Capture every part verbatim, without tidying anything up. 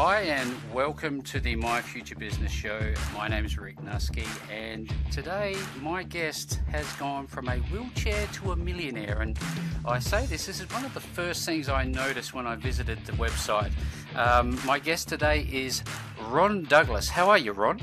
Hi and welcome to the My Future Business show. My name is Rick Nusky and today my guest has gone from a wheelchair to a millionaire. And I say this, this is one of the first things I noticed when I visited the website. Um, my guest today is Ron Douglas. How are you, Ron?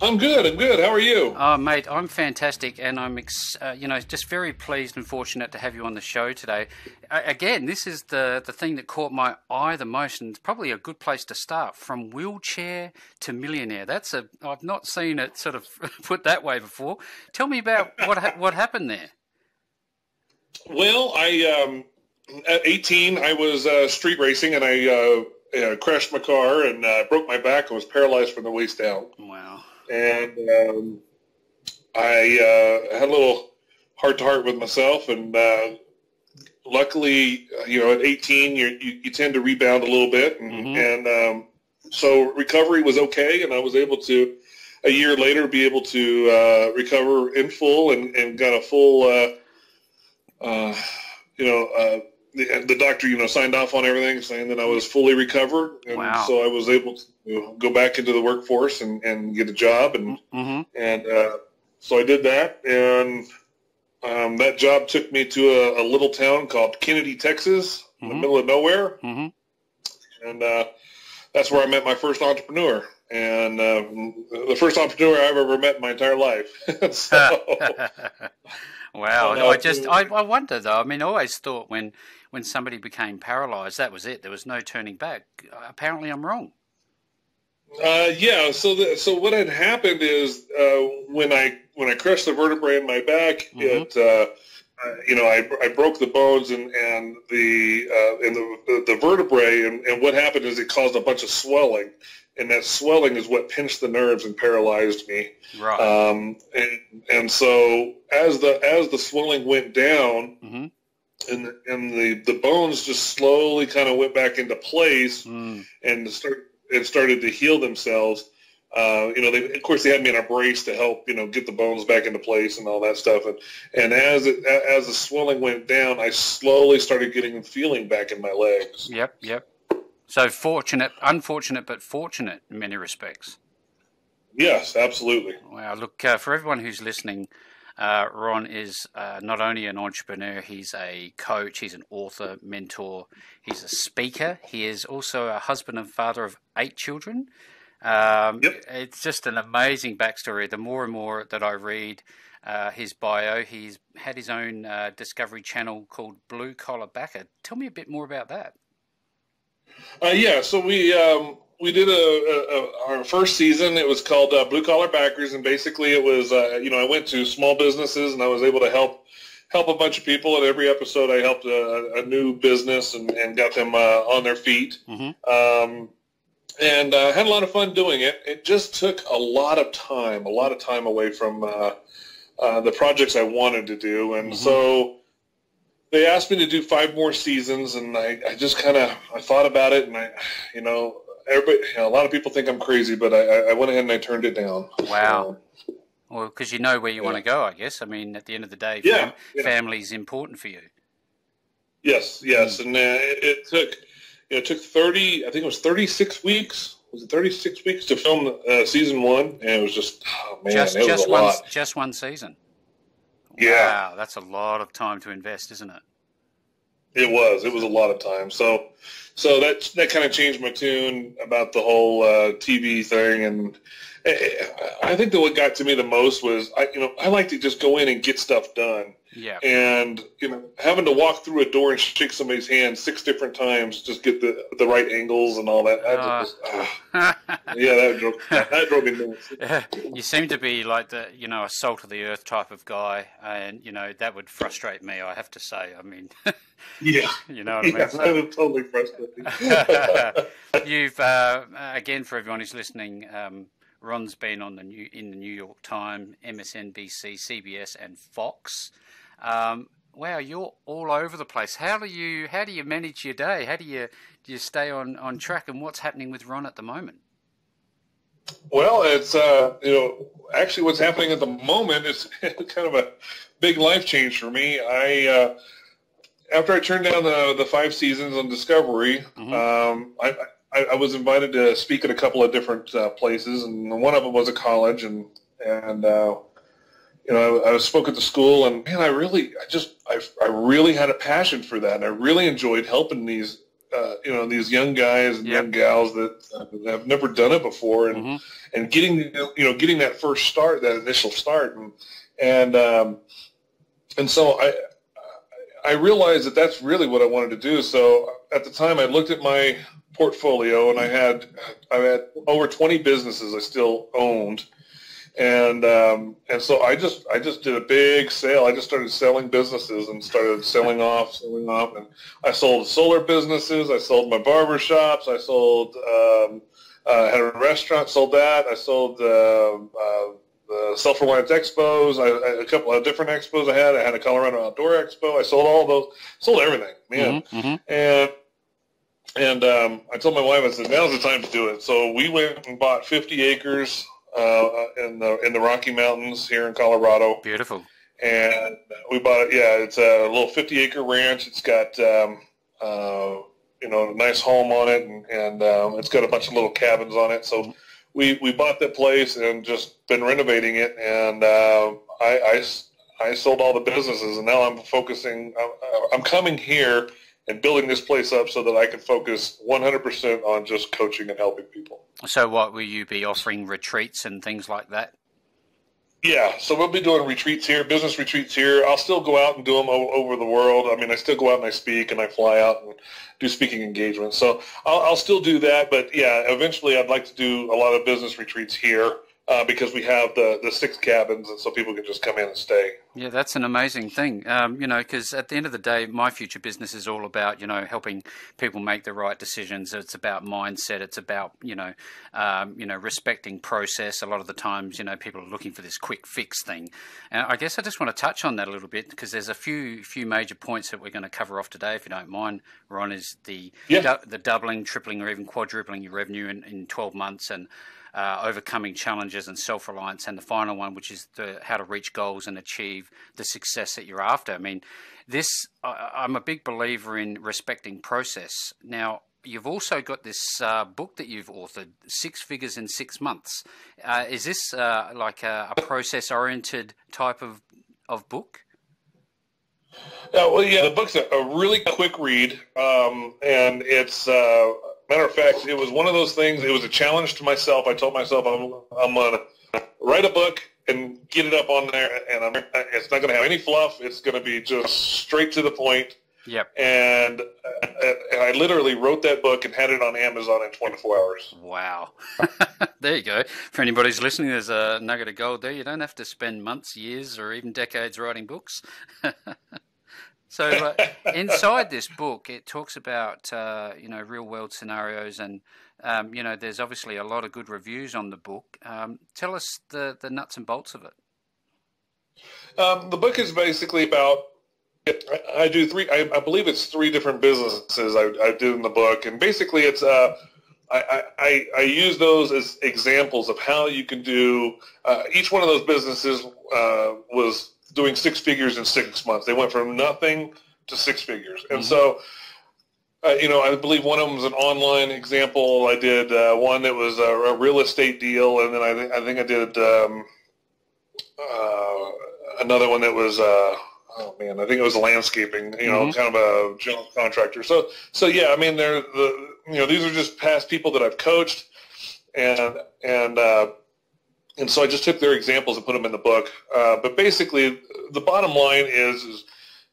I'm good. I'm good. How are you? Oh, mate, I'm fantastic, and I'm, ex uh, you know, just very pleased and fortunate to have you on the show today. I again, this is the the thing that caught my eye the most, and it's probably a good place to start. From wheelchair to millionaire. That's a I've not seen it sort of put that way before. Tell me about what ha what happened there. Well, I um, at eighteen, I was uh, street racing, and I uh, uh, crashed my car and uh, broke my back. I was paralyzed from the waist down. Wow. And um, I uh, had a little heart-to-heart with myself, and uh, luckily, you know, at eighteen, you're, you you tend to rebound a little bit, and, mm-hmm. and um, so recovery was okay, and I was able to, a year later, be able to uh, recover in full, and, and got a full, uh, uh, you know, uh, the, the doctor, you know, signed off on everything, saying that I was fully recovered, and wow. so I was able to go back into the workforce and, and get a job. And, mm-hmm. and uh, so I did that. And um, that job took me to a, a little town called Kennedy, Texas, mm-hmm. in the middle of nowhere. Mm-hmm. And uh, that's where I met my first entrepreneur. And uh, the first entrepreneur I've ever met in my entire life. so, wow. Uh, I just, I, I wonder though, I mean, I always thought when, when somebody became paralyzed, that was it. There was no turning back. Apparently I'm wrong. Uh, yeah, so the, so what had happened is uh, when I when I crushed the vertebrae in my back, mm-hmm. it uh, I, you know I, I broke the bones and and the uh, and the the, the vertebrae, and, and what happened is it caused a bunch of swelling, and that swelling is what pinched the nerves and paralyzed me. Right. Um, and and so as the as the swelling went down, mm-hmm. and the, and the the bones just slowly kind of went back into place, mm. and started. and started to heal themselves. Uh, you know, they, of course, they had me in a brace to help, you know, get the bones back into place and all that stuff. And, and as it, as the swelling went down, I slowly started getting feeling back in my legs. Yep, yep. So fortunate, unfortunate, but fortunate in many respects. Yes, absolutely. Wow, look, uh, for everyone who's listening, uh, Ron is uh, not only an entrepreneur, he's a coach, he's an author, mentor, he's a speaker. He is also a husband and father of eight children. Um, yep. It's just an amazing backstory. The more and more that I read uh, his bio, he's had his own uh, Discovery Channel called Blue Collar Backer. Tell me a bit more about that. Uh, yeah, so we um, we did a, a, a, our first season. It was called uh, Blue Collar Backers, and basically it was, uh, you know, I went to small businesses, and I was able to help help a bunch of people. At every episode, I helped a, a new business and, and got them uh, on their feet. Mm-hmm. Um And I uh, had a lot of fun doing it. It just took a lot of time, a lot of time away from uh, uh, the projects I wanted to do. And mm-hmm. so they asked me to do five more seasons, and I, I just kind of I thought about it, and I, you know, everybody, you know, a lot of people think I'm crazy, but I, I went ahead and I turned it down. Wow. So, well, because you know where you yeah. want to go, I guess. I mean, at the end of the day, yeah, fam yeah. family is important for you. Yes, yes, mm. and uh, it, it took. You know, it took thirty, I think it was thirty-six weeks. Was it thirty-six weeks to film uh, season one? And it was just, oh man, just, it just was a one, lot. Just one season. Yeah, wow, that's a lot of time to invest, isn't it? It was. It was a lot of time. So, so that that kind of changed my tune about the whole uh, T V thing. And I think that what got to me the most was, I, you know, I like to just go in and get stuff done. Yeah. And you know, having to walk through a door and shake somebody's hand six different times just get the the right angles and all that. Uh, just, uh, yeah, that drove, that drove me nuts. You seem to be like the you know a salt of the earth type of guy, and you know that would frustrate me. I have to say, I mean, yeah, you know what I mean. Yeah, so, that would totally frustrate me. You've uh, again for everyone who's listening. Um, Ron's been on the new in the New York Times, M S N B C, C B S, and Fox. Um, wow, you're all over the place. How do you how do you manage your day? How do you do you stay on on track? And what's happening with Ron at the moment? Well, it's uh, you know actually what's happening at the moment is kind of a big life change for me. I uh, after I turned down the the five seasons on Discovery, mm-hmm. um, I. I, I was invited to speak at a couple of different uh, places, and one of them was a college, and and uh, you know, I, I spoke at the school, and man, I really, I just, I, I really had a passion for that, and I really enjoyed helping these, uh, you know, these young guys and yep. young gals that have never done it before, and mm-hmm. and getting, you know, getting that first start, that initial start, and and um, and so I. I realized that that's really what I wanted to do. So at the time, I looked at my portfolio, and I had I had over twenty businesses I still owned, and um, and so I just I just did a big sale. I just started selling businesses and started selling off, selling off, and I sold solar businesses. I sold my barber shops. I sold um, uh, had a restaurant, sold that. I sold. Uh, uh, Uh, Self-Reliance Expos, I, I, a couple of different expos I had. I had a Colorado Outdoor Expo. I sold all those, sold everything, man. Mm-hmm, mm-hmm. And and um, I told my wife, I said, now's the time to do it. So we went and bought fifty acres uh, in the in the Rocky Mountains here in Colorado. Beautiful. And we bought it. Yeah, it's a little fifty-acre ranch. It's got um, uh, you know, a nice home on it, and, and um, it's got a bunch of little cabins on it. So. We we bought that place and just been renovating it, and uh, I, I, I sold all the businesses, and now I'm focusing. I'm, I'm coming here and building this place up so that I can focus one hundred percent on just coaching and helping people. So what will you be offering, retreats and things like that? Yeah, so we'll be doing retreats here, business retreats here. I'll still go out and do them over the world. I mean, I still go out and I speak, and I fly out and do speaking engagements. So I'll, I'll still do that, but, yeah, eventually I'd like to do a lot of business retreats here uh, because we have the, the six cabins, and so people can just come in and stay. Yeah, that's an amazing thing, um, you know, because at the end of the day, My Future Business is all about, you know, helping people make the right decisions. It's about mindset. It's about, you know, um, you know, respecting process. A lot of the times, you know, people are looking for this quick fix thing. And I guess I just want to touch on that a little bit, because there's a few few major points that we're going to cover off today, if you don't mind, Ron, is the, yeah. du- the doubling, tripling, or even quadrupling your revenue in, in twelve months, and uh, overcoming challenges and self-reliance. And the final one, which is the how to reach goals and achieve the success that you're after. I mean, this, I, I'm a big believer in respecting process. Now, you've also got this uh, book that you've authored, Six Figures in Six Months. Uh, is this uh, like a, a process-oriented type of, of book? Uh, well, yeah, the book's a, a really quick read, um, and it's... Uh, matter of fact, it was one of those things, it was a challenge to myself. I told myself, I'm, I'm going to write a book and get it up on there, and I'm, it's not going to have any fluff. It's going to be just straight to the point. Yep. And, and I literally wrote that book and had it on Amazon in twenty-four hours. Wow. There you go. For anybody who's listening, there's a nugget of gold there. You don't have to spend months, years, or even decades writing books. So uh, inside this book, it talks about, uh, you know, real world scenarios, and, um, you know, there's obviously a lot of good reviews on the book. Um, tell us the, the nuts and bolts of it. Um, the book is basically about, I do three, I, I believe it's three different businesses I, I did in the book. And basically it's, uh, I, I, I use those as examples of how you can do, uh, each one of those businesses uh, was doing six figures in six months. They went from nothing to six figures. And mm-hmm. so, uh, you know, I believe one of them was an online example. I did uh, one that was a, a real estate deal, and then I, th- I think I did um, uh, another one that was, uh, oh, man, I think it was landscaping, you know, mm-hmm. kind of a general contractor. So, so yeah, I mean, they're the, you know, these are just past people that I've coached, and, and, uh, And so I just took their examples and put them in the book. Uh, but basically, the bottom line is, is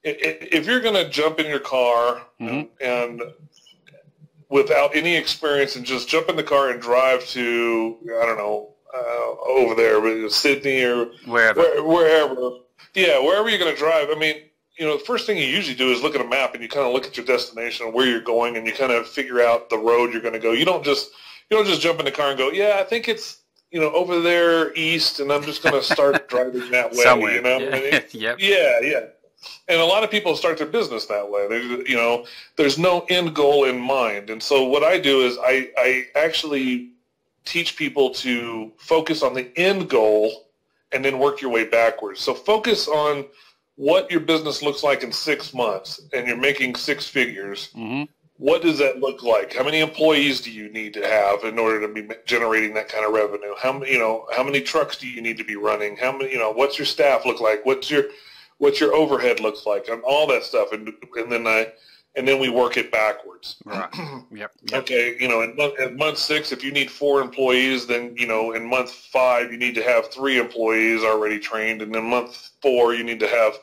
if you're going to jump in your car mm-hmm. and without any experience and just jump in the car and drive to, I don't know, uh, over there, Sydney or wherever, where, wherever, yeah, wherever you're going to drive. I mean, you know, the first thing you usually do is look at a map, and you kind of look at your destination and where you're going, and you kind of figure out the road you're going to go. You don't just you don't just jump in the car and go, yeah, I think it's, you know, over there east, and I'm just going to start driving that way. Somewhere. You know, yeah. I mean, yep. yeah, yeah. And a lot of people start their business that way. They, you know, there's no end goal in mind. And so what I do is I, I actually teach people to focus on the end goal and then work your way backwards. So focus on what your business looks like in six months, and you're making six figures. Mm-hmm. What does that look like? How many employees do you need to have in order to be generating that kind of revenue? How you know how many trucks do you need to be running? How many you know what's your staff look like? What's your what's your overhead looks like? And all that stuff, and and then I and then we work it backwards. Right. Yep. Yep. Okay. You know, in month, in month six, if you need four employees, then you know in month five you need to have three employees already trained, and then month four you need to have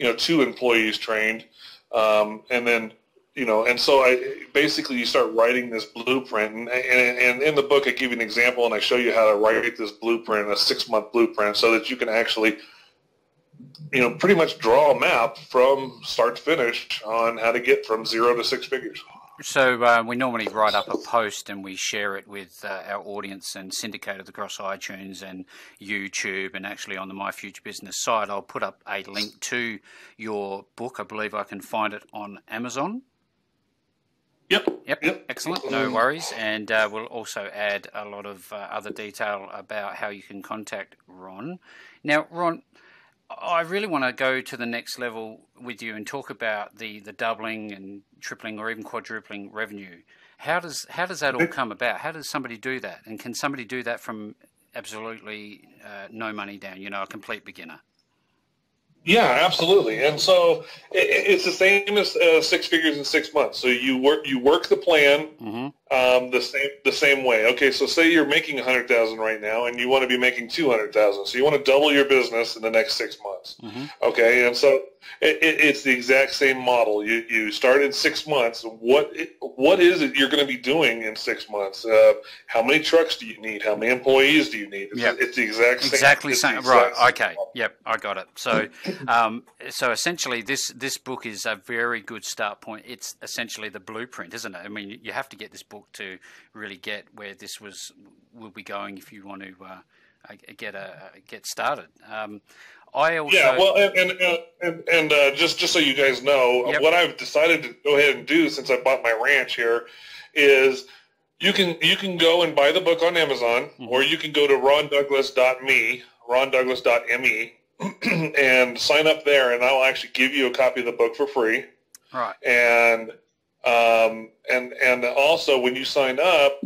you know two employees trained, um, and then. You know, and so I basically you start writing this blueprint, and, and, and in the book I give you an example, and I show you how to write this blueprint, a six-month blueprint, so that you can actually, you know, pretty much draw a map from start to finish on how to get from zero to six figures. So uh, we normally write up a post and we share it with uh, our audience and syndicate it across iTunes and YouTube, and actually on the My Future Business site I'll put up a link to your book. I believe I can find it on Amazon. Yep. Yep. Yep. Excellent. No worries. And uh, we'll also add a lot of uh, other detail about how you can contact Ron. Now, Ron, I really want to go to the next level with you and talk about the, the doubling and tripling or even quadrupling revenue. How does how does that all come about? How does somebody do that? And can somebody do that from absolutely uh, no money down, you know, a complete beginner? Yeah, absolutely. And so it's the same as uh, six figures in six months. So you work you work the plan mm-hmm. um, the same the same way. Okay, so say you're making a hundred thousand right now, and you want to be making two hundred thousand. So you want to double your business in the next six months. Mm-hmm. Okay, and so it, it, it's the exact same model. You you start in six months. What what is it you're going to be doing in six months? Uh, how many trucks do you need? How many employees do you need? It's, yep. it's the exact same. Exactly same. Right. Okay. Model. Yep. I got it. So. Um, so essentially this, this book is a very good start point. It's essentially the blueprint, isn't it? I mean, you have to get this book to really get where this was, will be going if you want to uh, get a, get started. Um, I also... Yeah, well, and, and, and, and uh, just, just so you guys know, yep. what I've decided to go ahead and do since I bought my ranch here is... You can you can go and buy the book on Amazon, mm-hmm. or you can go to Ron Douglas dot me, Ron Douglas dot me, and sign up there, and I'll actually give you a copy of the book for free. Right. And um, and and also when you sign up,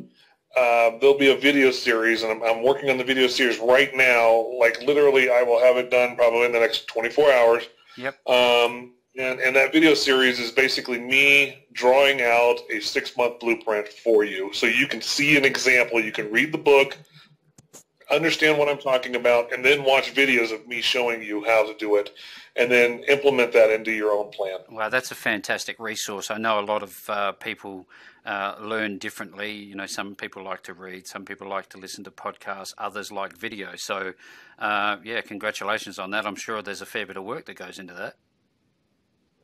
uh, there'll be a video series, and I'm, I'm working on the video series right now. Like literally, I will have it done probably in the next twenty-four hours. Yep. Um, And, and that video series is basically me drawing out a six-month blueprint for you. So you can see an example. You can read the book, understand what I'm talking about, and then watch videos of me showing you how to do it and then implement that into your own plan. Wow, that's a fantastic resource. I know a lot of uh, people uh, learn differently. You know, some people like to read, some people like to listen to podcasts, others like video. So, uh, yeah, congratulations on that. I'm sure there's a fair bit of work that goes into that.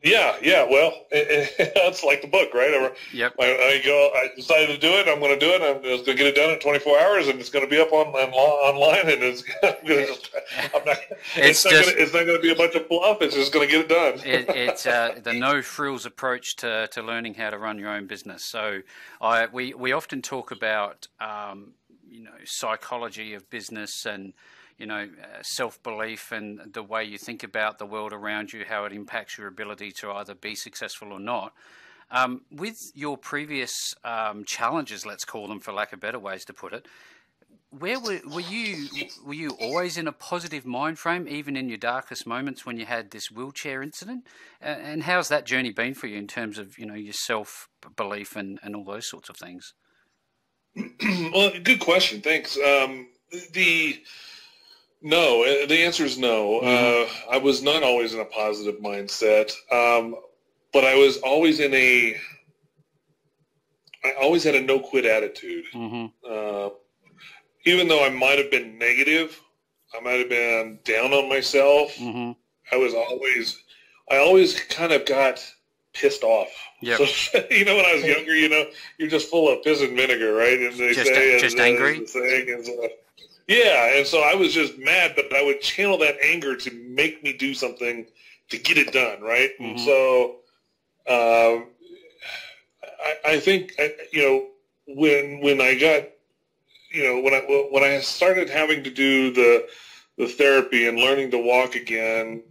Yeah, yeah. Well, it, it, that's like the book, right? I, yep. I, I go. I decided to do it. I'm going to do it. I'm going to get it done in twenty-four hours, and it's going to be up on, on online. And it's I'm going to just. I'm not, it's, it's, not just gonna, it's not going to be a bunch of bluff. It's just going to get it done. it, it's uh, the no frills approach to to learning how to run your own business. So, I we we often talk about um, you know psychology of business and. You know, uh, self-belief and the way you think about the world around you, how it impacts your ability to either be successful or not. Um, with your previous um, challenges, let's call them, for lack of better ways to put it, where were, were you? Were you always in a positive mind frame, even in your darkest moments when you had this wheelchair incident? And, and how's that journey been for you in terms of you know your self-belief and and all those sorts of things? Well, good question. Thanks. Um, the No, the answer is no. Mm-hmm. uh, I was not always in a positive mindset, um, but I was always in a, I always had a no-quit attitude. Mm-hmm. uh, even though I might have been negative, I might have been down on myself, mm-hmm. I was always, I always kind of got pissed off. Yep. So, you know, when I was younger, you know, you're just full of piss and vinegar, right? And they just say, just and, angry? Uh, Yeah, and so I was just mad, but I would channel that anger to make me do something to get it done, right? Mm-hmm. And so uh, I, I think, I, you know, when when I got, you know, when I when I started having to do the the therapy and learning to walk again,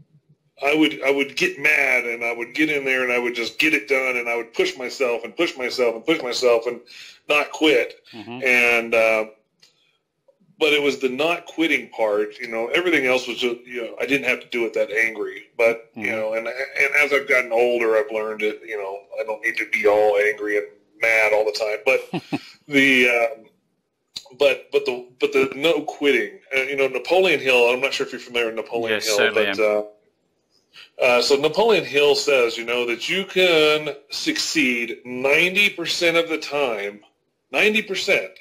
I would I would get mad, and I would get in there, and I would just get it done, and I would push myself and push myself and push myself and not quit. Mm-hmm. And uh, but it was the not quitting part, you know. Everything else was just, you know, I didn't have to do it that angry. But mm-hmm. you know, and and as I've gotten older, I've learned that, you know, I don't need to be all angry and mad all the time. But the um, but but the but the no quitting, uh, you know, Napoleon Hill. I'm not sure if you're familiar with Napoleon yes, Hill, certainly but. Am. Uh, Uh, so Napoleon Hill says, you know, that you can succeed ninety percent of the time, ninety percent,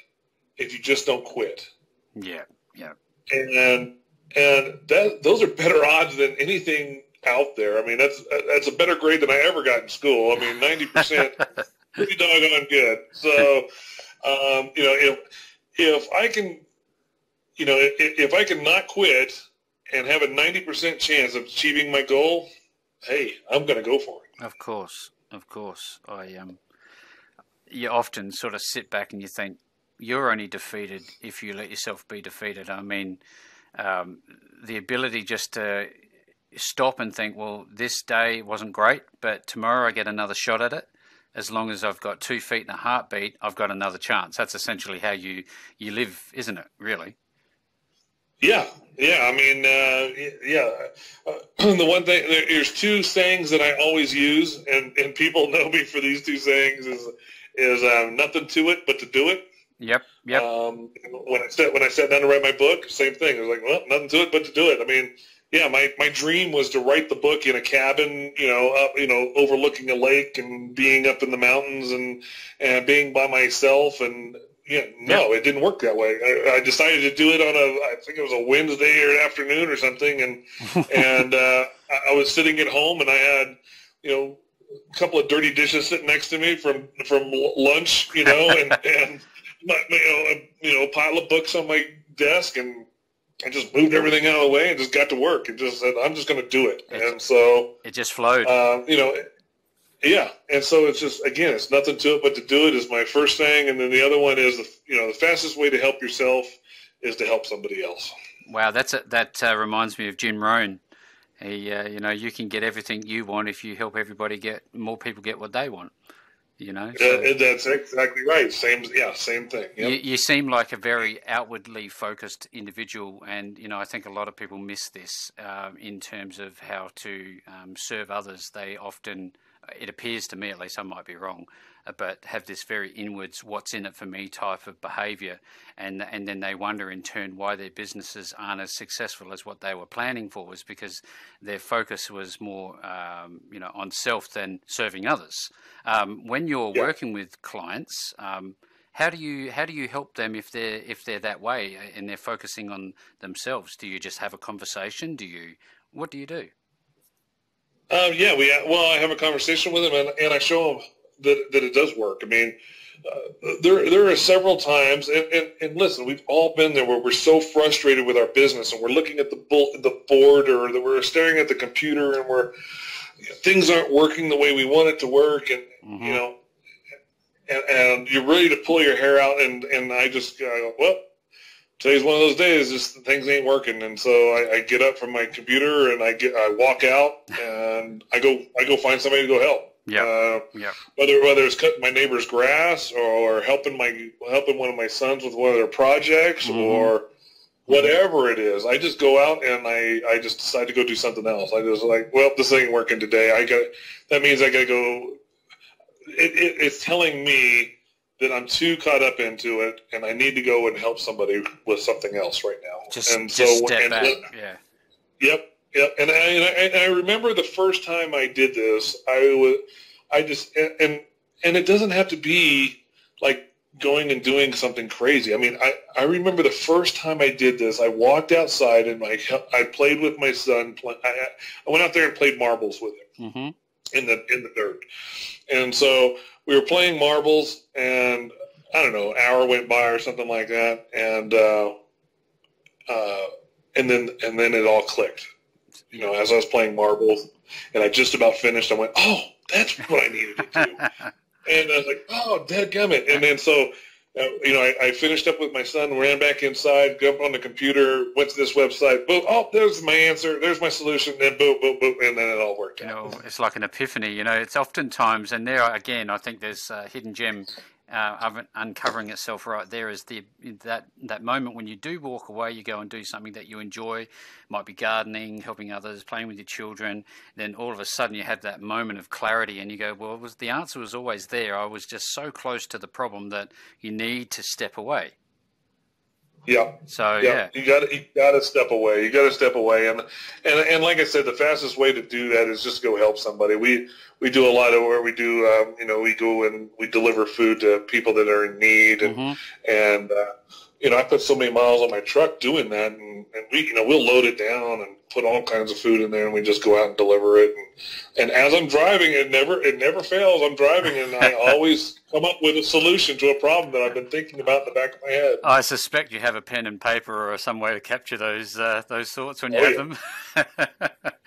if you just don't quit. Yeah, yeah. And and that those are better odds than anything out there. I mean, that's that's a better grade than I ever got in school. I mean, ninety percent, pretty doggone good. So, um, you know, if if I can, you know, if, if I can not quit and have a ninety percent chance of achieving my goal, hey, I'm going to go for it. Of course, of course. I um, you often sort of sit back and you think, you're only defeated if you let yourself be defeated. I mean, um, the ability just to stop and think, well, this day wasn't great, but tomorrow I get another shot at it. As long as I've got two feet and a heartbeat, I've got another chance. That's essentially how you, you live, isn't it, really? Yeah, yeah. I mean, uh, yeah. Uh, the one thing, there, there's two sayings that I always use, and, and people know me for these two sayings. Is is uh, nothing to it but to do it. Yep, yep. Um, when I sat when I sat down to write my book, same thing. I was like, well, nothing to it but to do it. I mean, yeah. My, my dream was to write the book in a cabin, you know, up, you know, overlooking a lake and being up in the mountains and and being by myself and. Yeah, no, yeah. It didn't work that way. I, I decided to do it on a, I think it was a Wednesday or an afternoon or something, and and uh, I, I was sitting at home, and I had, you know, a couple of dirty dishes sitting next to me from from lunch, you know, and and my, you know, a, you know, a pile of books on my desk, and I just moved everything out of the way and just got to work and just said, I'm just going to do it, it's, and so it just flowed, uh, you know. Yeah, and so it's just, again, it's nothing to it but to do it is my first thing, and then the other one is, the, you know, the fastest way to help yourself is to help somebody else. Wow, that's a, that uh, reminds me of Jim Rohn. He, uh, you know, you can get everything you want if you help everybody get, more people get what they want, you know. So uh, that's exactly right. Same, yeah, same thing. Yep. You, you seem like a very outwardly focused individual, and, you know, I think a lot of people miss this uh, in terms of how to um, serve others. They often... It appears to me, at least I might be wrong, but have this very inwards, what's in it for me type of behavior. And and then they wonder in turn why their businesses aren't as successful as what they were planning for, was because their focus was more, um, you know, on self than serving others. Um, when you're yeah. working with clients, um, how do you how do you help them if they're, if they're that way and they're focusing on themselves? Do you just have a conversation? Do you, what do you do? Um, yeah, we well, I have a conversation with them, and, and I show them that, that it does work. I mean, uh, there there are several times, and, and, and listen, we've all been there where we're so frustrated with our business, and we're looking at the bull, the board, or that we're staring at the computer, and we're you know, things aren't working the way we want it to work, and mm-hmm. you know, and, and you're ready to pull your hair out, and and I just I go, well. Today's one of those days, just things ain't working, and so I, I get up from my computer and I get, I walk out and I go, I go find somebody to go help. Yeah, uh, yeah. Whether whether it's cutting my neighbor's grass or helping my helping one of my sons with one of their projects mm-hmm. or whatever it is, I just go out and I, I just decide to go do something else. I just like, well, this ain't working today. I got that means I got to go. It, it, it's telling me that I'm too caught up into it, and I need to go and help somebody with something else right now. Just, and so, just step and, back. Yeah. Yep, yep. And I, and, I, and I remember the first time I did this, I was, I just, and and it doesn't have to be like going and doing something crazy. I mean, I, I remember the first time I did this, I walked outside and I I played with my son. I I went out there and played marbles with him mm-hmm. in the in the dirt, and so. We were playing marbles, and I don't know, an hour went by or something like that, and uh, uh, and then and then it all clicked. You know, as I was playing marbles, and I just about finished, I went, "Oh, that's what I needed to do," and I was like, "Oh, dadgummit!" And then so uh, you know, I, I finished up with my son, ran back inside, got on the computer, went to this website, boom, oh, there's my answer, there's my solution, and boom, boom, boom, and then it all worked out. You know, it's like an epiphany. You know, it's oftentimes, and there again, I think there's a hidden gem uh, uncovering itself right there, is the that that moment when you do walk away, you go and do something that you enjoy. It might be gardening, helping others, playing with your children. Then all of a sudden you have that moment of clarity and you go, well, it was, the answer was always there. I was just so close to the problem that you need to step away. Yeah. So yeah, yeah. you got you got to step away. You got to step away, and and and like I said, the fastest way to do that is just go help somebody. We we do a lot of where we do, um, you know, we go and we deliver food to people that are in need, and mm-hmm. and uh, you know, I put so many miles on my truck doing that, and, and we you know we'll load it down and put all kinds of food in there, and we just go out and deliver it. And, and as I'm driving, it never it never fails. I'm driving, and I always come up with a solution to a problem that I've been thinking about in the back of my head. I suspect you have a pen and paper or some way to capture those uh, those thoughts when you oh, have yeah. them.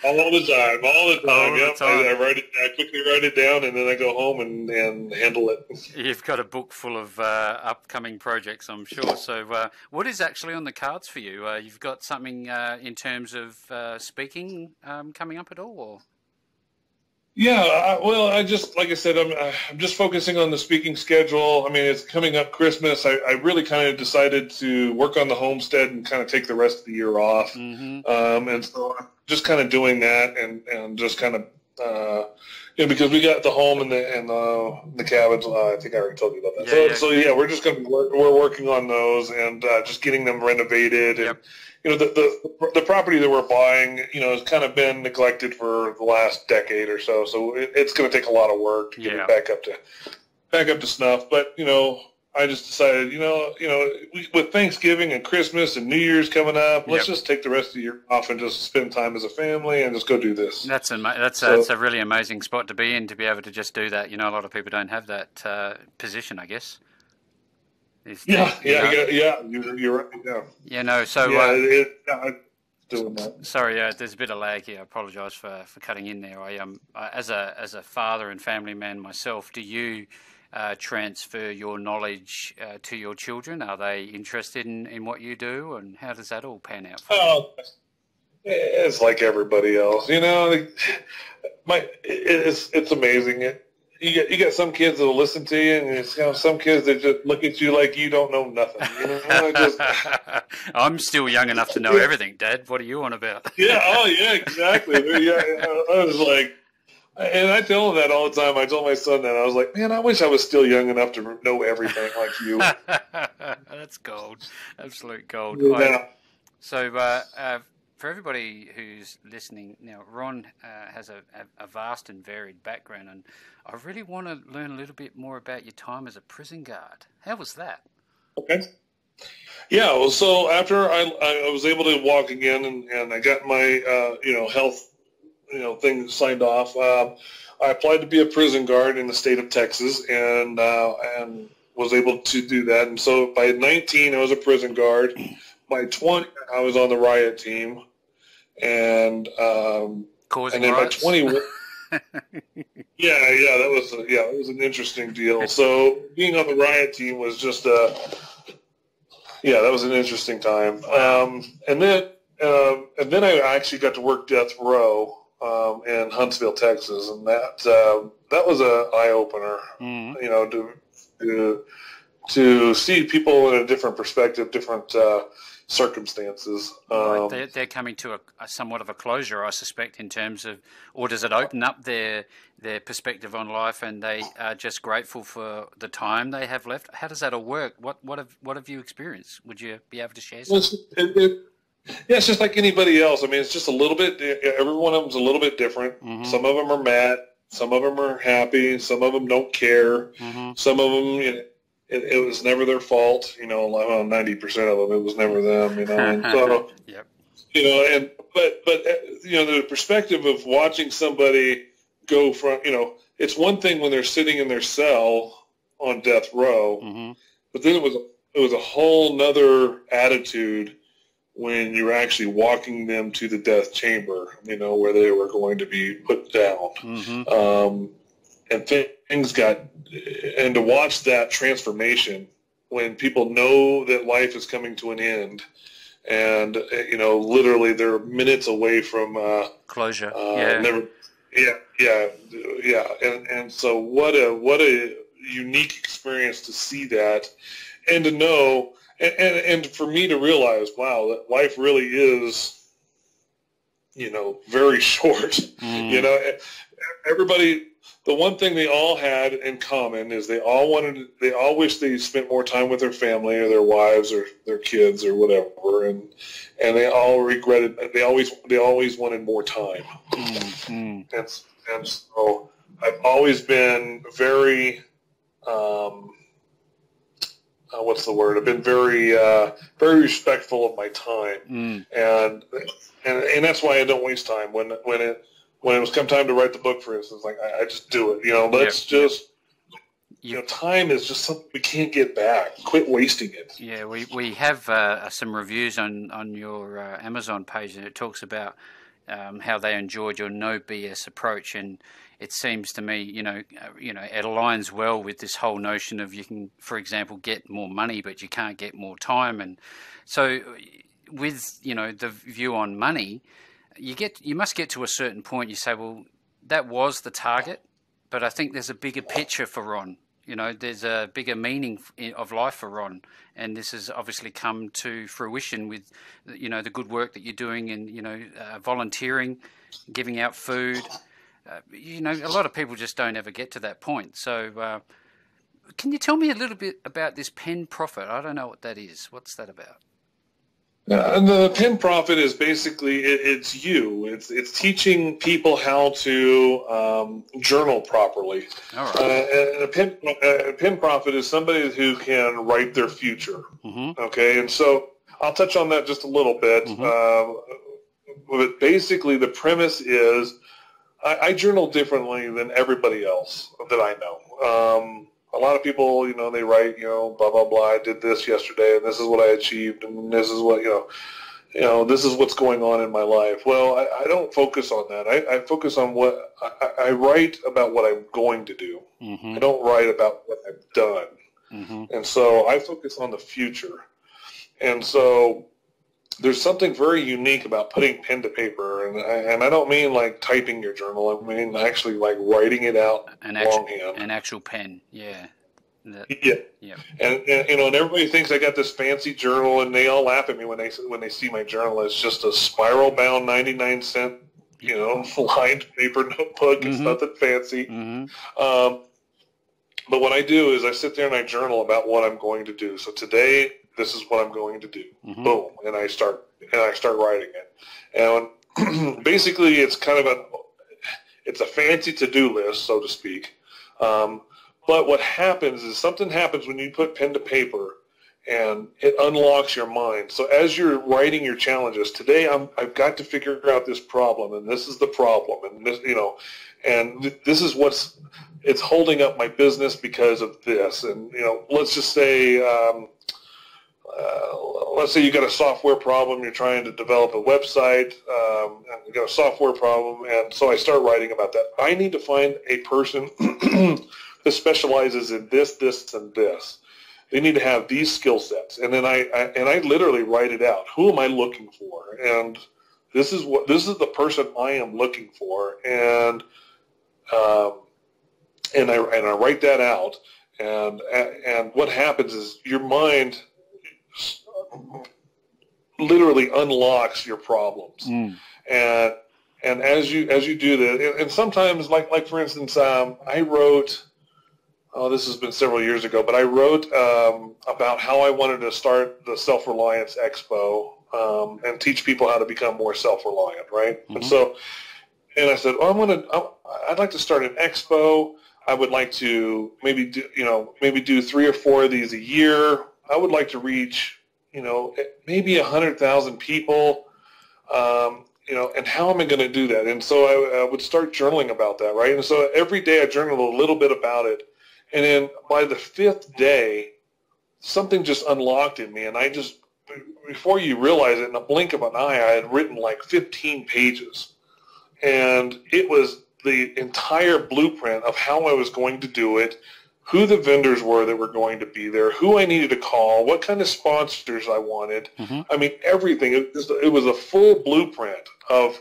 all the time, all the time. All yep. the time. I, I write it. I quickly write it down, and then I go home and, and handle it. You've got a book full of uh, upcoming projects, I'm sure. So, uh, what is actually on the cards for you? Uh, you've got something uh, in terms of Uh, speaking um, coming up at all? Or? Yeah, I, well, I just, like I said, I'm, I'm just focusing on the speaking schedule. I mean, it's coming up Christmas. I, I really kind of decided to work on the homestead and kind of take the rest of the year off. Mm-hmm. um, and so I'm just kind of doing that and, and just kind of, uh, you know, because we got the home and the, and the, the cabins. Uh, I think I already told you about that. Yeah, so, yeah. so, yeah, we're just going to work, we're working on those and uh, just getting them renovated and, yep. You know, the, the the property that we're buying, you know, has kind of been neglected for the last decade or so. So it, it's going to take a lot of work to get yeah. it back up to back up to snuff. But you know, I just decided, you know, you know, we, with Thanksgiving and Christmas and New Year's coming up, let's yep. just take the rest of the year off and just spend time as a family and just go do this. That's ama- that's so, a, that's a really amazing spot to be in, to be able to just do that. You know, a lot of people don't have that uh, position, I guess. Is yeah, the, yeah, you know, yeah, yeah, you're, you're right, yeah. Yeah, no, so... Yeah, uh, it, yeah, I'm doing that. Sorry, uh, there's a bit of lag here. I apologise for, for cutting in there. I um, I, as a as a father and family man myself, do you uh, transfer your knowledge uh, to your children? Are they interested in, in what you do? And how does that all pan out for oh, you? It's like everybody else. You know, my it's, it's amazing, it You got, you got some kids that will listen to you, and it's, you know, some kids that just look at you like you don't know nothing. You know, just, I'm still young enough to know everything, Dad. What are you on about? yeah, oh, yeah, exactly. Yeah, I was like, and I tell him that all the time. I told my son that. I was like, man, I wish I was still young enough to know everything like you. That's gold. Absolute gold. Yeah. I, so, uh, uh, for everybody who's listening now, Ron uh, has a, a, a vast and varied background, and I really want to learn a little bit more about your time as a prison guard. How was that? Okay. Yeah, well, so after I, I was able to walk again and, and I got my, uh, you know, health, you know, thing signed off, uh, I applied to be a prison guard in the state of Texas and uh, and was able to do that. And so by nineteen, I was a prison guard. By twenty, I was on the riot team. And um, Causing and then riots. By twenty-one, yeah, yeah, that was a, yeah, it was an interesting deal. So being on the riot team was just a yeah, that was an interesting time. Um, and then um, and then I actually got to work death row um, in Huntsville, Texas, and that uh, that was a eye opener. Mm-hmm. You know, to, to to see people in a different perspective, different. Uh, circumstances. Right. Um, they're, they're coming to a, a somewhat of a closure, I suspect, in terms of, or does it open up their their perspective on life and they are just grateful for the time they have left? How does that all work? What what have, what have you experienced? Would you be able to share something? It, it, yeah, it's just like anybody else. I mean, it's just a little bit, every one of them's a little bit different. Mm-hmm. Some of them are mad. Some of them are happy. Some of them don't care. Mm-hmm. Some of them, you know, It, it was never their fault, you know. Well, ninety percent of them, it was never them, you know. And so, yep. you know, and but but you know, the perspective of watching somebody go from, you know, it's one thing when they're sitting in their cell on death row, mm-hmm. but then it was it was a whole nother attitude when you're actually walking them to the death chamber, you know, where they were going to be put down. Mm-hmm. Um, And th- things got, and to watch that transformation when people know that life is coming to an end, and you know, literally, they're minutes away from uh, closure. Uh, yeah. Never, yeah, yeah, yeah. And and so what a what a unique experience to see that, and to know, and and, and for me to realize, wow, that life really is, you know, very short. Mm. You know, everybody. The one thing they all had in common is they all wanted, they all wished they spent more time with their family or their wives or their kids or whatever, and and they all regretted. They always they always wanted more time. Mm-hmm. and, and so I've always been very, um, uh, what's the word? I've been very uh, very respectful of my time, mm. and and and that's why I don't waste time when when it. When it was come time to write the book, for instance, like I, I just do it. You know, let's yep. just, you know, time is just something we can't get back. Quit wasting it. Yeah, we we have uh, some reviews on on your uh, Amazon page, and it talks about um, how they enjoyed your no B S approach, and it seems to me, you know, uh, you know, it aligns well with this whole notion of you can, for example, get more money, but you can't get more time, and so with you know the view on money. You get, you must get to a certain point. You say, well, that was the target, but I think there's a bigger picture for Ron. You know, there's a bigger meaning of life for Ron, and this has obviously come to fruition with, you know, the good work that you're doing, and you know, uh, volunteering, giving out food. Uh, you know, a lot of people just don't ever get to that point. So, uh, can you tell me a little bit about this pen profit? I don't know what that is. What's that about? Yeah, and the pen profit is basically it, it's you. It's it's teaching people how to um, journal properly. All right. Uh, and a pen a pen profit is somebody who can write their future. Mm-hmm. Okay, and so I'll touch on that just a little bit. Mm-hmm. uh, but basically, the premise is I, I journal differently than everybody else that I know. Um, A lot of people, you know, they write, you know, blah, blah, blah, I did this yesterday, and this is what I achieved, and this is what, you know, you know, this is what's going on in my life. Well, I, I don't focus on that. I, I focus on what I, I write about what I'm going to do. Mm-hmm. I don't write about what I've done. Mm-hmm. And so I focus on the future. And so there's something very unique about putting pen to paper, and I, and I don't mean like typing your journal. I mean actually like writing it out an actual, longhand. An actual pen, yeah. That, yeah. yeah. And, and you know, and everybody thinks I got this fancy journal, and they all laugh at me when they when they see my journal. It's just a spiral bound ninety-nine cent, you know, lined paper notebook. Mm-hmm. It's nothing fancy. Mm-hmm. Um, but what I do is I sit there and I journal about what I'm going to do. So today, this is what I'm going to do. Mm-hmm. Boom, and I start and I start writing it. And basically, it's kind of a it's a fancy to-do list, so to speak. Um, but what happens is something happens when you put pen to paper, and it unlocks your mind. So as you're writing your challenges today, I'm, I've got to figure out this problem, and this is the problem, and this, you know, and th this is what's it's holding up my business because of this. And you know, let's just say. Um, Uh, let's say you got a software problem. You're trying to develop a website. Um, and you got a software problem, and so I start writing about that. I need to find a person that specializes in this, this, and this. They need to have these skill sets, and then I, I and I literally write it out. Who am I looking for? And this is what this is the person I am looking for, and um, and I and I write that out, and and what happens is your mind literally unlocks your problems. Mm. and and as you as you do that, and, and sometimes like like for instance, um, I wrote oh this has been several years ago, but I wrote um, about how I wanted to start the Self-Reliance Expo um, and teach people how to become more self-reliant, right? Mm-hmm. And so and I said, oh, I'm gonna I'm, I'd like to start an expo. I would like to maybe do you know maybe do three or four of these a year. I would like to reach, you know, maybe a hundred thousand people, um, you know, and how am I going to do that? And so I, I would start journaling about that, right? And so every day I journal a little bit about it, and then by the fifth day, something just unlocked in me, and I just, before you realize it, in a blink of an eye, I had written like fifteen pages, and it was the entire blueprint of how I was going to do it, who the vendors were that were going to be there, who I needed to call, what kind of sponsors I wanted. Mm-hmm. I mean, everything. It, it was a full blueprint of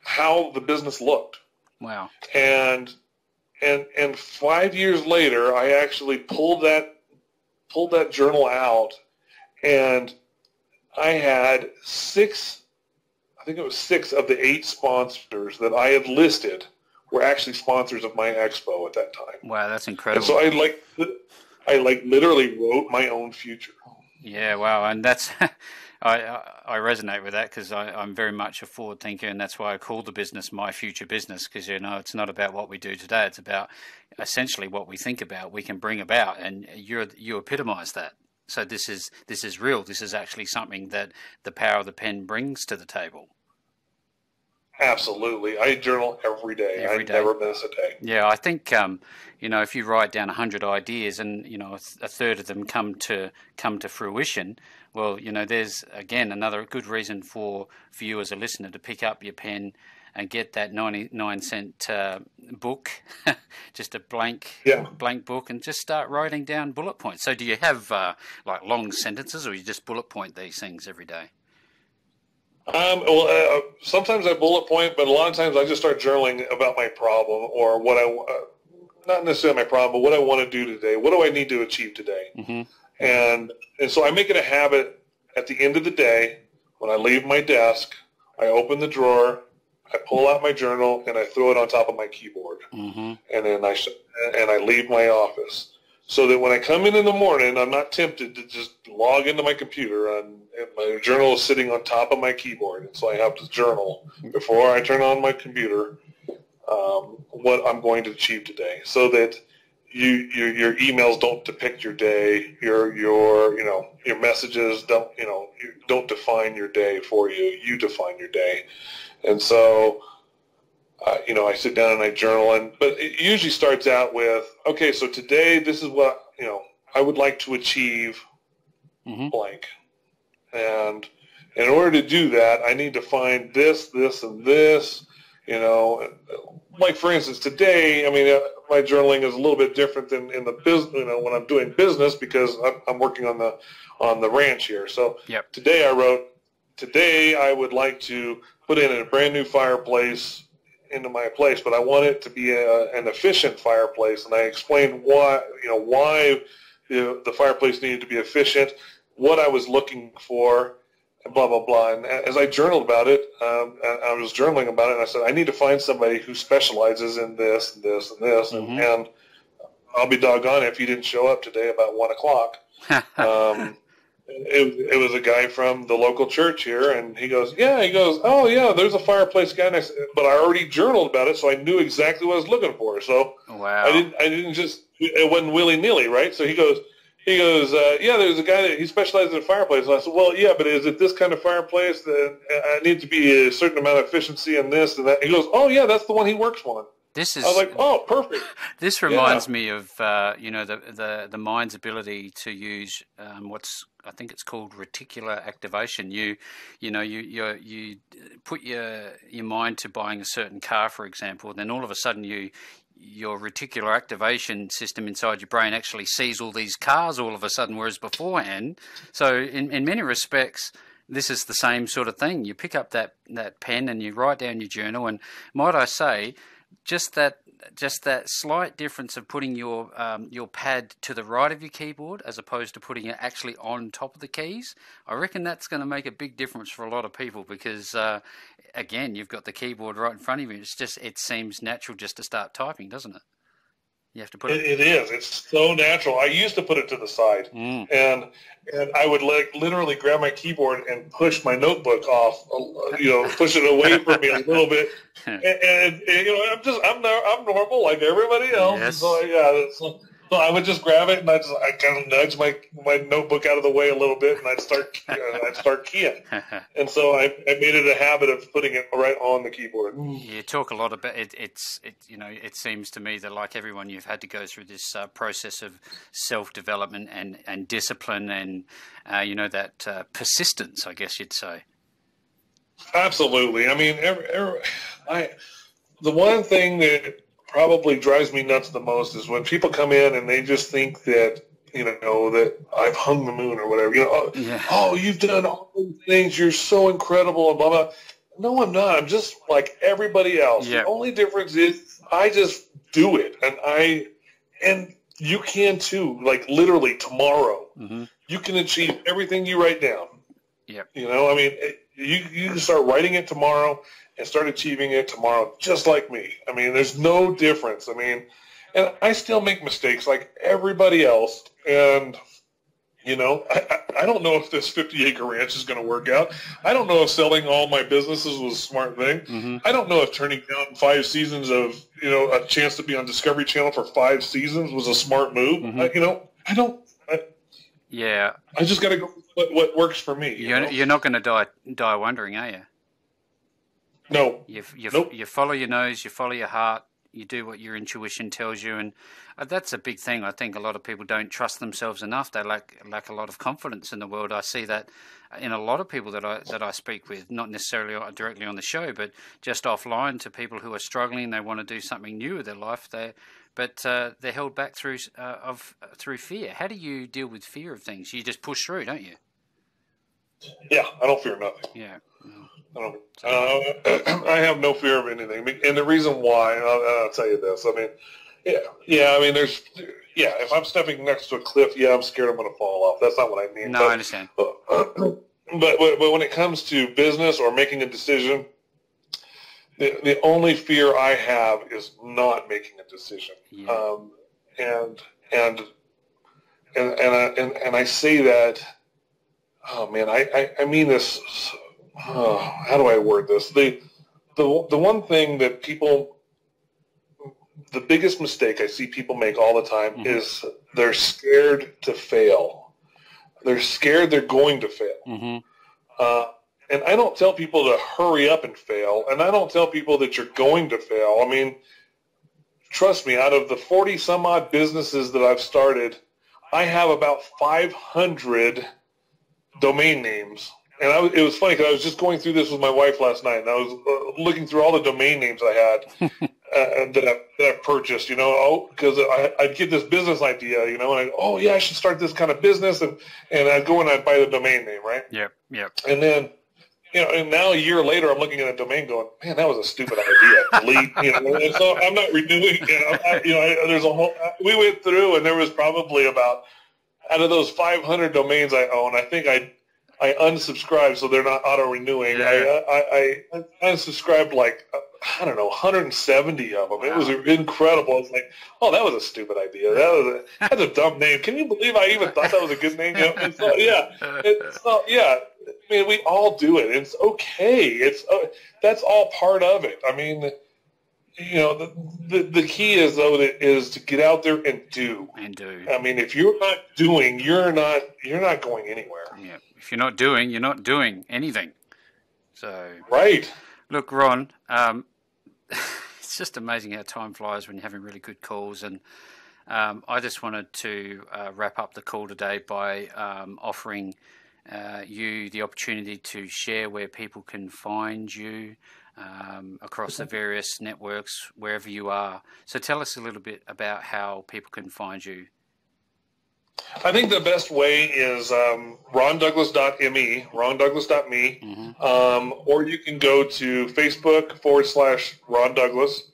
how the business looked. Wow. And and and five years later, I actually pulled that pulled that journal out, and I had six, I think it was six of the eight sponsors that I had listed were actually sponsors of my expo at that time. Wow, that's incredible. And so I like, I like literally wrote my own future. Yeah, wow, and that's I I resonate with that because I'm very much a forward thinker, and that's why I call the business My Future Business, because you know it's not about what we do today; it's about essentially what we think about, we can bring about, and you're you epitomize that. So this is this is real. This is actually something that the power of the pen brings to the table. Absolutely. I journal every day. Every day. I never miss a day. Yeah, I think, um, you know, if you write down one hundred ideas and, you know, a third of them come to come to fruition, well, you know, there's, again, another good reason for, for you as a listener to pick up your pen and get that ninety-nine cent uh, book, just a blank yeah. blank book, and just start writing down bullet points. So do you have, uh, like, long sentences, or you just bullet point these things every day? Um, well, uh, sometimes I bullet point, but a lot of times I just start journaling about my problem or what I uh, – not necessarily my problem, but what I want to do today. What do I need to achieve today? Mm-hmm. And and so I make it a habit at the end of the day when I leave my desk, I open the drawer, I pull out my journal, and I throw it on top of my keyboard. Mm-hmm. And then I sh- and I leave my office so that when I come in in the morning, I'm not tempted to just log into my computer, and, and my journal is sitting on top of my keyboard, and so I have to journal before I turn on my computer um, what I'm going to achieve today, so that you, you your emails don't depict your day, your your you know your messages don't you know you don't define your day for you, you define your day, and so. Uh, you know, I sit down and I journal, and but it usually starts out with, okay, so today this is what, you know, I would like to achieve mm-hmm. blank. And in order to do that, I need to find this, this, and this, you know. Like, for instance, today, I mean, uh, my journaling is a little bit different than in the business, you know, when I'm doing business, because I'm, I'm working on the on the ranch here. So yep. Today I wrote, today I would like to put in a brand new fireplace into my place, but I want it to be a, an efficient fireplace, and I explained why, you know, why you know, the fireplace needed to be efficient, what I was looking for, and blah, blah, blah. And as I journaled about it, um, I was journaling about it, and I said, I need to find somebody who specializes in this, and this, and this, mm-hmm. and I'll be doggone if you didn't show up today about one o'clock. Um, It, it was a guy from the local church here, and he goes, yeah, he goes, oh, yeah, there's a fireplace guy next, but I already journaled about it, so I knew exactly what I was looking for. So wow. I didn't, I didn't just, it wasn't willy-nilly, right? So he goes, he goes, uh, yeah, there's a guy that he specializes in fireplaces. And I said, well, yeah, but is it this kind of fireplace that I need to be a certain amount of efficiency in this and that? He goes, oh, yeah, that's the one he works on. This is. I was like, oh, perfect. This reminds yeah. me of uh, you know the, the the mind's ability to use um, what's I think it's called reticular activation. You you know you you you put your your mind to buying a certain car, for example, and then all of a sudden you. Your reticular activation system inside your brain actually sees all these cars all of a sudden, whereas beforehand. So in, in many respects, this is the same sort of thing. You pick up that, that pen and you write down your journal, and might I say, just that just that slight difference of putting your um, your pad to the right of your keyboard as opposed to putting it actually on top of the keys, I reckon that's going to make a big difference for a lot of people because, uh, again, you've got the keyboard right in front of you. It's just it seems natural just to start typing, doesn't it? You have to put it. It, it is. It's so natural. I used to put it to the side, mm. and and I would like literally grab my keyboard and push my notebook off, you know, push it away from me a little bit. And, and, and you know, I'm just I'm I'm normal like everybody else. Yes. So yeah, so, so I would just grab it and I just I kind of nudge my, my notebook out of the way a little bit and I'd start uh, I'd start keying. And so I, I made it a habit of putting it right on the keyboard. You talk a lot about it. It's it you know it seems to me that like everyone you've had to go through this uh, process of self development and and discipline and uh, you know that uh, persistence, I guess you'd say. Absolutely. I mean, every, every, I, the one thing that probably drives me nuts the most is when people come in and they just think that, you know, that I've hung the moon or whatever. You know, yeah. Oh, you've done all these things. You're so incredible, and blah, blah. No, I'm not. I'm just like everybody else. Yeah. The only difference is I just do it, and I and you can too. Like literally tomorrow, mm-hmm. you can achieve everything you write down. Yeah. You know, I mean, it, you you can start writing it tomorrow and start achieving it tomorrow, just like me. I mean, there's no difference. I mean, and I still make mistakes like everybody else. And, you know, I, I don't know if this fifty-acre ranch is going to work out. I don't know if selling all my businesses was a smart thing. Mm-hmm. I don't know if turning down five seasons of, you know, a chance to be on Discovery Channel for five seasons was a smart move. Mm-hmm. I, you know, I don't. I, yeah. I just got to go with what, what works for me. You you're, know? You're not going to die die wondering, are you? No. You you, nope. You follow your nose, you follow your heart. You do what your intuition tells you, and that's a big thing. I think a lot of people don't trust themselves enough. They lack lack a lot of confidence in the world. I see that in a lot of people that I that I speak with, not necessarily directly on the show, but just offline to people who are struggling. They want to do something new with their life. They, but uh, they're held back through uh, of through fear. How do you deal with fear of things? You just push through, don't you? Yeah, I don't fear nothing. Yeah. I, don't, uh, I have no fear of anything, and the reason why, and I'll, I'll tell you this. I mean, yeah, yeah. I mean, there's, yeah. If I'm stepping next to a cliff, yeah, I'm scared I'm going to fall off. That's not what I mean. No, but, I understand. But, but but when it comes to business or making a decision, the the only fear I have is not making a decision. Yeah. Um, and and and and I, and and I say that. Oh man, I I, I mean this. Oh, how do I word this? The, the the one thing that people, the biggest mistake I see people make all the time mm-hmm. is they're scared to fail. They're scared they're going to fail. Mm-hmm. Uh, and I don't tell people to hurry up and fail, and I don't tell people that you're going to fail. I mean, trust me, out of the forty-some-odd businesses that I've started, I have about five hundred domain names. And I, it was funny because I was just going through this with my wife last night, and I was uh, looking through all the domain names I had uh, that, I, that I purchased, you know, oh, because I'd get this business idea, you know, and I'd, oh, yeah, I should start this kind of business, and, and I'd go and I'd buy the domain name, right? Yeah, yeah. And then, you know, and now a year later, I'm looking at a domain going, man, that was a stupid idea. Delete, you know, and so I'm not renewing, you know, I, you know I, there's a whole, we went through, and there was probably about, out of those five hundred domains I own, I think I I unsubscribed, so they're not auto-renewing. Yeah. I, I, I unsubscribed, like, I don't know, one hundred seventy of them. Wow. It was incredible. I was like, oh, that was a stupid idea. That was a, that's a dumb name. Can you believe I even thought that was a good name? You know, it's not, yeah. It's not, yeah. I mean, we all do it. It's okay. It's uh, that's all part of it. I mean, you know, the, the, the key is, though, that is to get out there and do. And do. I mean, if you're not doing, you're not, you're not going anywhere. Yeah. If you're not doing, you're not doing anything. So, right. Look, Ron, um, it's just amazing how time flies when you're having really good calls. And um, I just wanted to uh, wrap up the call today by um, offering uh, you the opportunity to share where people can find you um, across the various networks, wherever you are. So tell us a little bit about how people can find you. I think the best way is um, Ron Douglas dot me, Ron Douglas dot me, mm-hmm. um, or you can go to Facebook forward slash Ron Douglas,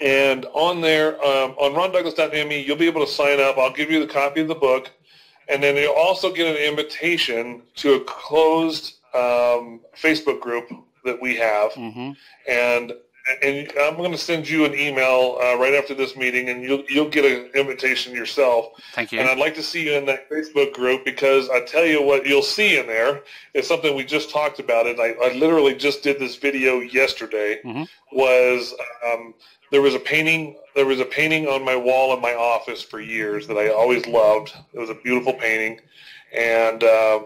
and on there, um, on Ron Douglas dot me, you'll be able to sign up. I'll give you the copy of the book, and then you'll also get an invitation to a closed um, Facebook group that we have, mm-hmm. and And I'm going to send you an email uh, right after this meeting, and you'll you'll get an invitation yourself. Thank you. And I'd like to see you in that Facebook group, because I tell you what you'll see in there is something we just talked about. And I, I literally just did this video yesterday. Mm-hmm. Was um, there was a painting there was a painting on my wall in my office for years that I always loved. It was a beautiful painting, and uh,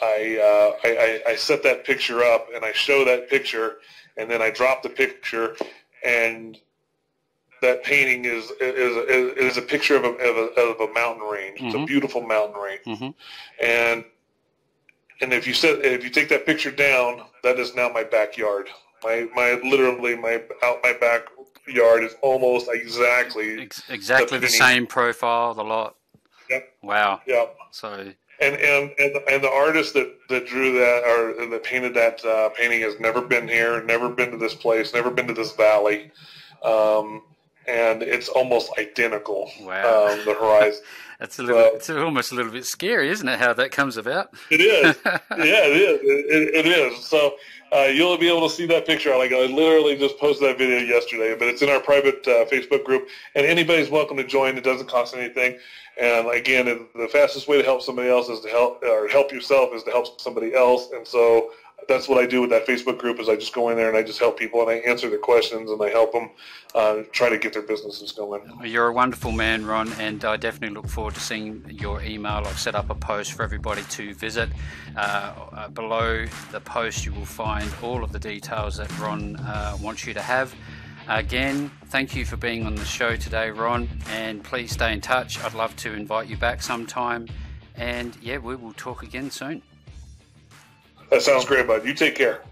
I, uh, I I I set that picture up, and I show that picture. And then I dropped the picture, and that painting is is is, is a picture of a, of a of a mountain range. Mm-hmm. It's a beautiful mountain range, mm-hmm. and and if you set if you take that picture down, that is now my backyard. My my literally my out my back yard is almost exactly Ex exactly the, the same profile, the lot. Yep. Wow. Yep. So. And and and the, and the artist that, that drew that or that painted that uh, painting has never been here, never been to this place, never been to this valley, um, and it's almost identical. Wow. Um, the horizon. It's a little. Uh, it's almost a little bit scary, isn't it? How that comes about? It is. Yeah, it is. It, it, it is. So uh, you'll be able to see that picture. Like I literally just posted that video yesterday, but it's in our private uh, Facebook group, and anybody's welcome to join. It doesn't cost anything. And again, the fastest way to help somebody else is to help, or help yourself is to help somebody else. And so that's what I do with that Facebook group is I just go in there and I just help people and I answer their questions and I help them uh, try to get their businesses going. You're a wonderful man, Ron, and I definitely look forward to seeing your email. I've set up a post for everybody to visit. Uh, below the post, you will find all of the details that Ron uh, wants you to have. Again, thank you for being on the show today, Ron, and please stay in touch. I'd love to invite you back sometime, and yeah, we will talk again soon. That sounds great, bud. You take care.